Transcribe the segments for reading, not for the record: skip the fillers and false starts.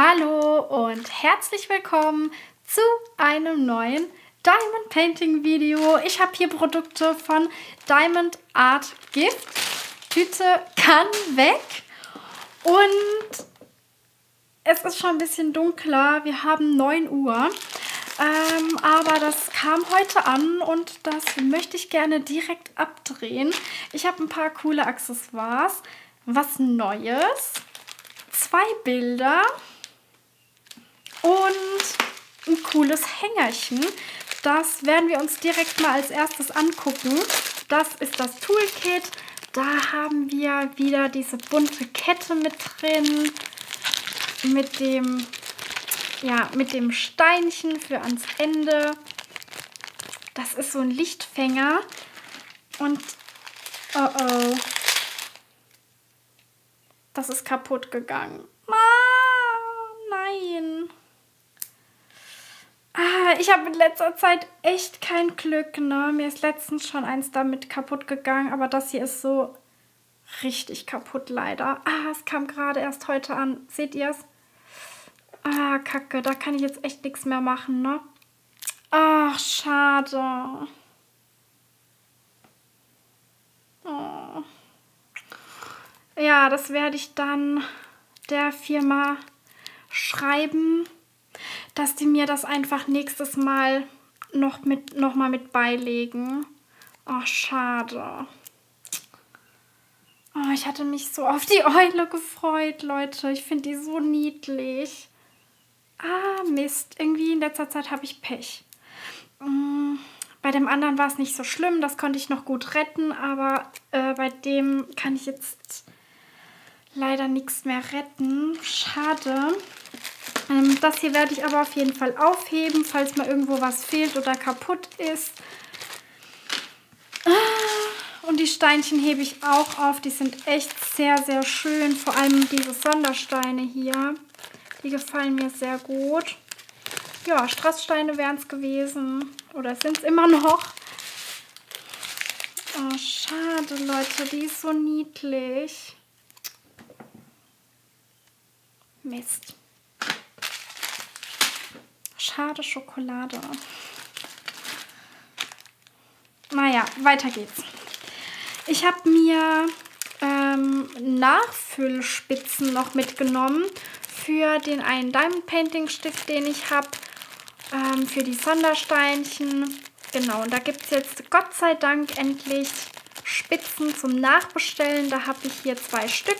Hallo und herzlich willkommen zu einem neuen Diamond Painting Video. Ich habe hier Produkte von Diamond Art Gift. Tüte kann weg. Und es ist schon ein bisschen dunkler. Wir haben 9 Uhr. Aber das kam heute an und das möchte ich gerne direkt abdrehen. Ich habe ein paar coole Accessoires. Was Neues. 2 Bilder. Und ein cooles Hängerchen. Das werden wir uns direkt mal als erstes angucken. Das ist das Toolkit. Da haben wir wieder diese bunte Kette mit drin. Mit dem Steinchen für ans Ende. Das ist so ein Lichtfänger. Und oh oh. Das ist kaputt gegangen. Nein. Ich habe in letzter Zeit echt kein Glück, ne? Mir ist letztens schon eins damit kaputt gegangen, aber das hier ist so richtig kaputt leider. Es kam gerade erst heute an. Seht ihr es? Kacke, da kann ich jetzt echt nichts mehr machen, ne? Ach, schade. Oh. Ja, das werde ich dann der Firma schreiben, dass die mir das einfach nächstes Mal noch mal mit beilegen. Ach, schade. Oh, ich hatte mich so auf die Eule gefreut, Leute. Ich finde die so niedlich. Mist. Irgendwie in letzter Zeit habe ich Pech. Bei dem anderen war es nicht so schlimm. Das konnte ich noch gut retten. Aber bei dem kann ich jetzt leider nichts mehr retten. Schade. Das hier werde ich aber auf jeden Fall aufheben, falls mal irgendwo was fehlt oder kaputt ist. Und die Steinchen hebe ich auch auf. Die sind echt sehr, sehr schön. Vor allem diese Sondersteine hier. Die gefallen mir sehr gut. Ja, Strasssteine wären es gewesen. Oder sind es immer noch. Oh, schade, Leute. Die ist so niedlich. Mist. Schade Schokolade. Naja, weiter geht's. Ich habe mir Nachfüllspitzen noch mitgenommen für den einen Diamond Painting Stift, den ich habe, für die Sondersteinchen. Genau, und da gibt es jetzt Gott sei Dank endlich Spitzen zum Nachbestellen. Da habe ich hier 2 Stück.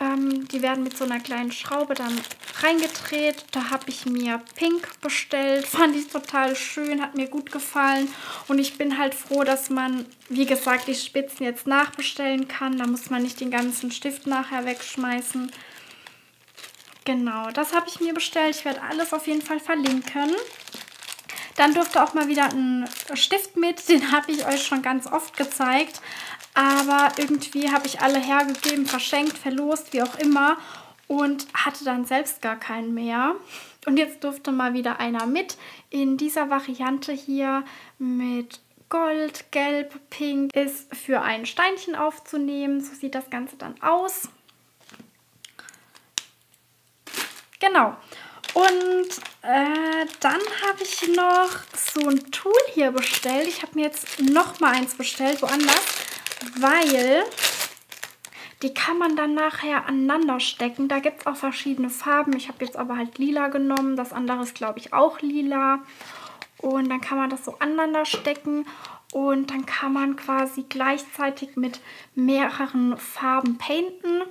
Die werden mit so einer kleinen Schraube dann reingedreht. Da habe ich mir Pink bestellt. Fand ich total schön, hat mir gut gefallen. Und ich bin halt froh, dass man, wie gesagt, die Spitzen jetzt nachbestellen kann. Da muss man nicht den ganzen Stift nachher wegschmeißen. Genau, das habe ich mir bestellt. Ich werde alles auf jeden Fall verlinken. Dann durfte auch mal wieder ein Stift mit. Den habe ich euch schon ganz oft gezeigt. Aber irgendwie habe ich alle hergegeben, verschenkt, verlost, wie auch immer. Und hatte dann selbst gar keinen mehr. Und jetzt durfte mal wieder einer mit. In dieser Variante hier mit Gold, Gelb, Pink ist für ein Steinchen aufzunehmen. So sieht das Ganze dann aus. Genau. Und dann habe ich noch so ein Tool hier bestellt. Ich habe mir jetzt noch mal eins bestellt, woanders. Weil die kann man dann nachher aneinander stecken. Da gibt es auch verschiedene Farben. Ich habe jetzt aber halt lila genommen. Das andere ist, glaube ich, auch lila. Und dann kann man das so aneinander stecken. Und dann kann man quasi gleichzeitig mit mehreren Farben painten.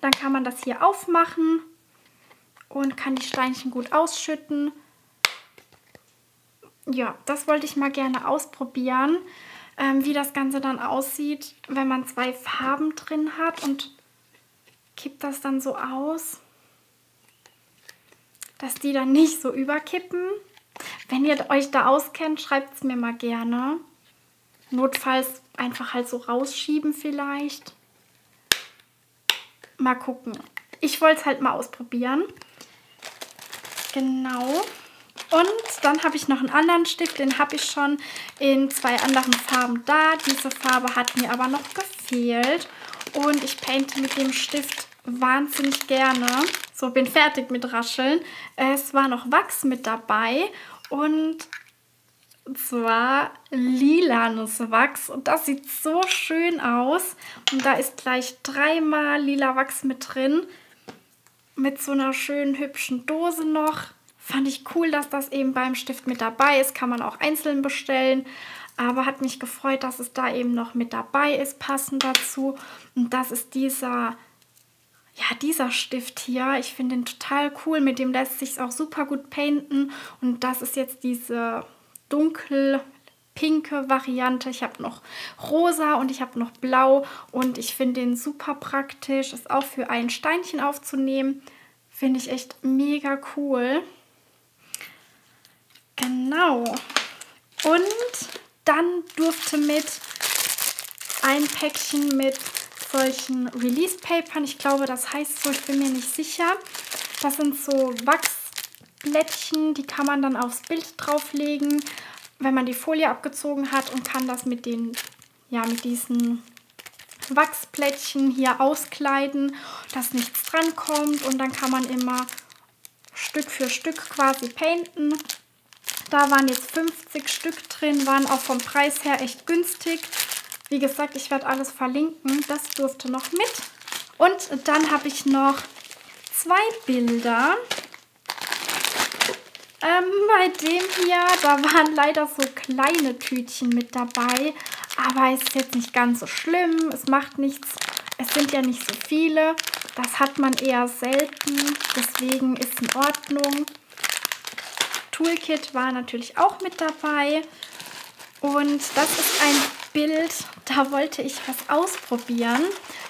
Dann kann man das hier aufmachen und kann die Steinchen gut ausschütten. Ja, das wollte ich mal gerne ausprobieren. Wie das Ganze dann aussieht, wenn man 2 Farben drin hat und kippt das dann so aus, dass die dann nicht so überkippen. Wenn ihr euch da auskennt, schreibt es mir mal gerne. Notfalls einfach halt so rausschieben vielleicht. Mal gucken. Ich wollte es halt mal ausprobieren. Genau. Und dann habe ich noch einen anderen Stift, den habe ich schon in 2 anderen Farben da. Diese Farbe hat mir aber noch gefehlt und ich painte mit dem Stift wahnsinnig gerne. So, bin fertig mit Rascheln. Es war noch Wachs mit dabei und zwar lilanes Wachs. Und das sieht so schön aus. Und da ist gleich dreimal lila Wachs mit drin. Mit so einer schönen, hübschen Dose noch. Fand ich cool, dass das eben beim Stift mit dabei ist. Kann man auch einzeln bestellen. Aber hat mich gefreut, dass es da eben noch mit dabei ist, passend dazu. Und das ist dieser, ja, dieser Stift hier. Ich finde den total cool. Mit dem lässt sich es auch super gut painten. Und das ist jetzt diese dunkelpinke Variante. Ich habe noch rosa und ich habe noch blau. Und ich finde den super praktisch. Ist auch für ein Steinchen aufzunehmen. Finde ich echt mega cool. Genau. Und dann durfte mit ein Päckchen mit solchen Release-Papern, ich glaube, das heißt so, ich bin mir nicht sicher. Das sind so Wachsblättchen, die kann man dann aufs Bild drauflegen, wenn man die Folie abgezogen hat, und kann das mit den, ja, mit diesen Wachsplättchen hier auskleiden, dass nichts dran kommt, und dann kann man immer Stück für Stück quasi painten. Da waren jetzt 50 Stück drin, waren auch vom Preis her echt günstig. Wie gesagt, ich werde alles verlinken, das durfte noch mit. Und dann habe ich noch zwei Bilder. Bei dem hier, da waren leider so kleine Tütchen mit dabei. Aber es ist jetzt nicht ganz so schlimm, es macht nichts. Es sind ja nicht so viele, das hat man eher selten, deswegen ist in Ordnung. Toolkit war natürlich auch mit dabei, und das ist ein Bild, da wollte ich was ausprobieren.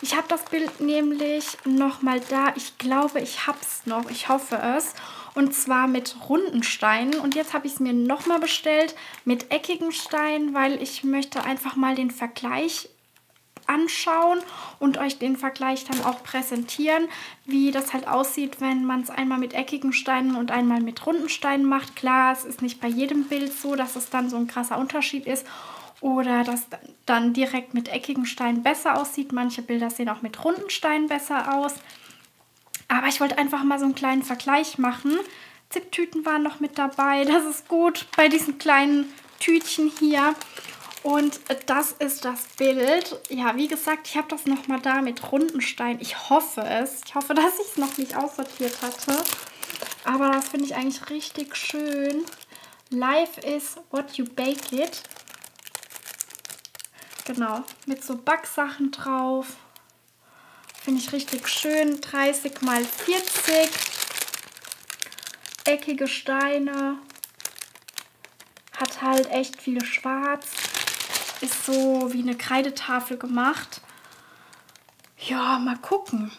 Ich habe das Bild nämlich nochmal da, ich glaube, ich habe es noch, ich hoffe es, und zwar mit runden Steinen, und jetzt habe ich es mir nochmal bestellt mit eckigen Steinen, weil ich möchte einfach mal den Vergleich anschauen und euch den Vergleich dann auch präsentieren, wie das halt aussieht, wenn man es einmal mit eckigen Steinen und einmal mit runden Steinen macht. Klar, es ist nicht bei jedem Bild so, dass es dann so ein krasser Unterschied ist oder dass dann direkt mit eckigen Steinen besser aussieht. Manche Bilder sehen auch mit runden Steinen besser aus. Aber ich wollte einfach mal so einen kleinen Vergleich machen. Zipptüten waren noch mit dabei, das ist gut bei diesen kleinen Tütchen hier. Und das ist das Bild. Ja, wie gesagt, ich habe das nochmal da mit runden Steinen. Ich hoffe es. Ich hoffe, dass ich es noch nicht aussortiert hatte. Aber das finde ich eigentlich richtig schön. Life is what you bake it. Genau, mit so Backsachen drauf. Finde ich richtig schön. 30×40. Eckige Steine. Hat halt echt viel Schwarz. Ist so wie eine Kreidetafel gemacht. Ja, mal gucken.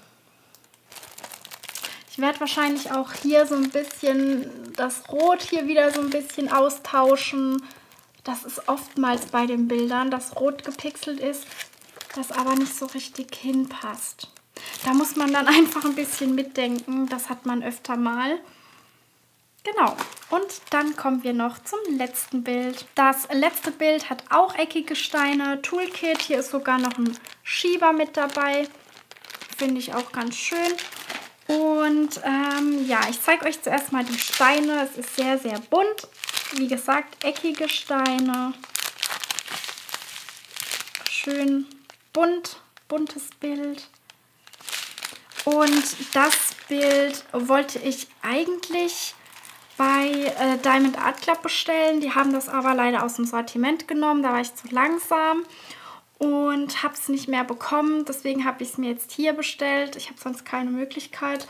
Ich werde wahrscheinlich auch hier so ein bisschen das Rot hier wieder so ein bisschen austauschen. Das ist oftmals bei den Bildern, dass Rot gepixelt ist, das aber nicht so richtig hinpasst. Da muss man dann einfach ein bisschen mitdenken. Das hat man öfter mal. Genau. Und dann kommen wir noch zum letzten Bild. Das letzte Bild hat auch eckige Steine, Toolkit. Hier ist sogar noch ein Schieber mit dabei. Finde ich auch ganz schön. Und ja, ich zeige euch zuerst mal die Steine. Es ist sehr, sehr bunt. Wie gesagt, eckige Steine. Schön bunt, buntes Bild. Und das Bild wollte ich eigentlich bei Diamond Art Club bestellen. Die haben das aber leider aus dem Sortiment genommen. Da war ich zu langsam und habe es nicht mehr bekommen. Deswegen habe ich es mir jetzt hier bestellt. Ich habe sonst keine Möglichkeit.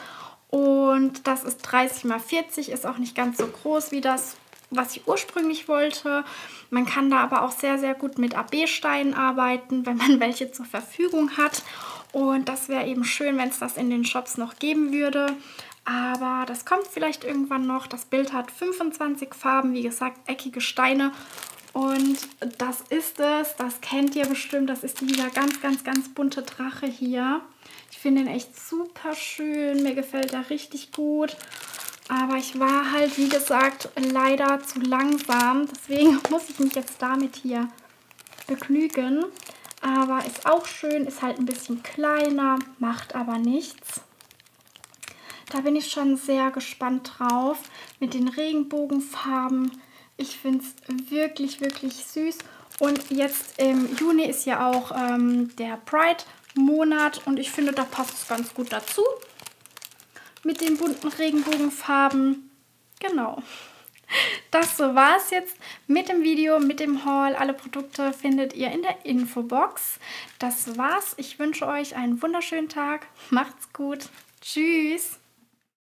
Und das ist 30×40, ist auch nicht ganz so groß wie das, was ich ursprünglich wollte. Man kann da aber auch sehr, sehr gut mit AB-Steinen arbeiten, wenn man welche zur Verfügung hat. Und das wäre eben schön, wenn es das in den Shops noch geben würde. Aber das kommt vielleicht irgendwann noch. Das Bild hat 25 Farben, wie gesagt, eckige Steine. Und das ist es, das kennt ihr bestimmt. Das ist dieser ganz, ganz, ganz bunte Drache hier. Ich finde ihn echt super schön. Mir gefällt er richtig gut. Aber ich war halt, wie gesagt, leider zu langsam. Deswegen muss ich mich jetzt damit hier begnügen. Aber ist auch schön, ist halt ein bisschen kleiner, macht aber nichts. Da bin ich schon sehr gespannt drauf mit den Regenbogenfarben. Ich finde es wirklich, wirklich süß. Und jetzt im Juni ist ja auch der Pride-Monat und ich finde, da passt es ganz gut dazu. Mit den bunten Regenbogenfarben. Genau. Das so war es jetzt mit dem Video, mit dem Haul. Alle Produkte findet ihr in der Infobox. Das war's. Ich wünsche euch einen wunderschönen Tag. Macht's gut. Tschüss.